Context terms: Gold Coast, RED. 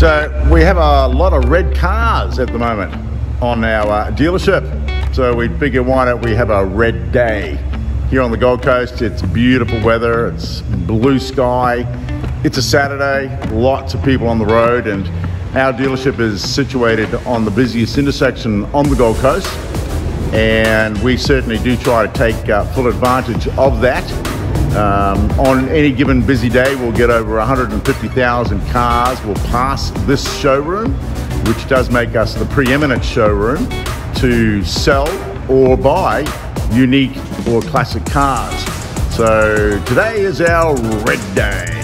So we have a lot of red cars at the moment on our dealership. So we figure why don't we have a red day here on the Gold Coast. It's beautiful weather, it's blue sky, it's a Saturday, lots of people on the road, and our dealership is situated on the busiest intersection on the Gold Coast, and we certainly do try to take full advantage of that. On any given busy day, we'll get over 150,000 cars will pass this showroom, which does make us the preeminent showroom to sell or buy unique or classic cars. So today is our Red Day.